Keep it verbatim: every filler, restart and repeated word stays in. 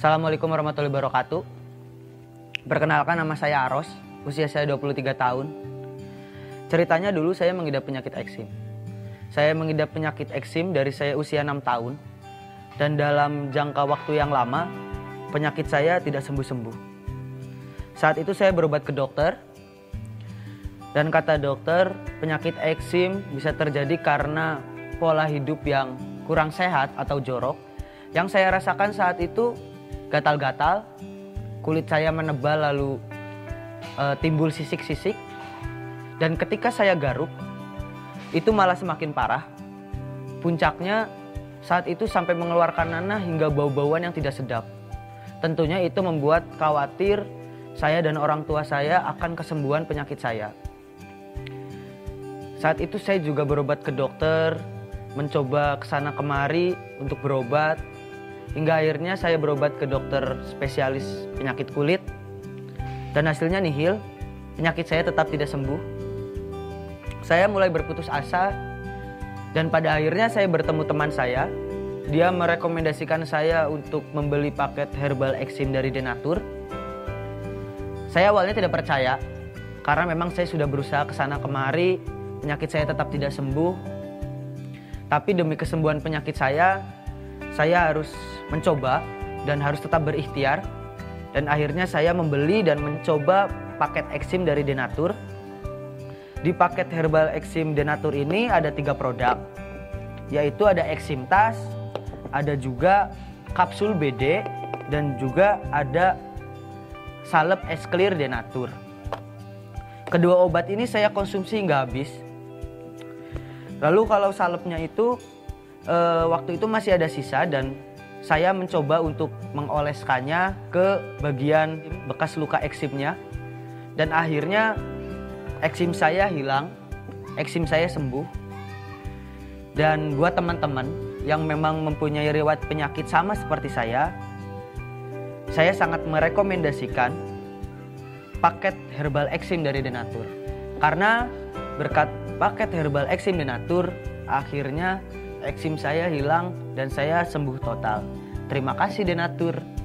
Assalamualaikum warahmatullahi wabarakatuh. Perkenalkan, nama saya Aros. Usia saya dua puluh tiga tahun. Ceritanya, dulu saya mengidap penyakit eksim. Saya mengidap penyakit eksim dari saya usia enam tahun. Dan dalam jangka waktu yang lama, penyakit saya tidak sembuh-sembuh. Saat itu saya berobat ke dokter. Dan kata dokter, penyakit eksim bisa terjadi karena pola hidup yang kurang sehat atau jorok. Yang saya rasakan saat itu gatal-gatal, kulit saya menebal lalu e, timbul sisik-sisik. Dan ketika saya garuk, itu malah semakin parah. Puncaknya saat itu sampai mengeluarkan nanah hingga bau-bauan yang tidak sedap. Tentunya itu membuat khawatir saya dan orang tua saya akan kesembuhan penyakit saya. Saat itu saya juga berobat ke dokter, mencoba kesana kemari untuk berobat, hingga akhirnya saya berobat ke dokter spesialis penyakit kulit, dan hasilnya nihil. Penyakit saya tetap tidak sembuh. Saya mulai berputus asa, dan pada akhirnya saya bertemu teman saya. Dia merekomendasikan saya untuk membeli paket herbal eksim dari De Nature. Saya awalnya tidak percaya, karena memang saya sudah berusaha kesana kemari, penyakit saya tetap tidak sembuh. Tapi demi kesembuhan penyakit saya, saya harus mencoba dan harus tetap berikhtiar. Dan akhirnya saya membeli dan mencoba paket eksim dari De Nature. Di paket herbal eksim De Nature ini ada tiga produk, yaitu ada Eximtas, ada juga kapsul B D, dan juga ada salep es clear De Nature. Kedua obat ini saya konsumsi hingga habis. Lalu kalau salepnya itu, e, waktu itu masih ada sisa, dan saya mencoba untuk mengoleskannya ke bagian bekas luka eksimnya. Dan akhirnya eksim saya hilang, eksim saya sembuh. Dan buat teman-teman yang memang mempunyai riwayat penyakit sama seperti saya, saya sangat merekomendasikan paket herbal eksim dari De Nature. Karena berkat paket herbal eksim De Nature, akhirnya eksim saya hilang dan saya sembuh total. Terima kasih De Nature.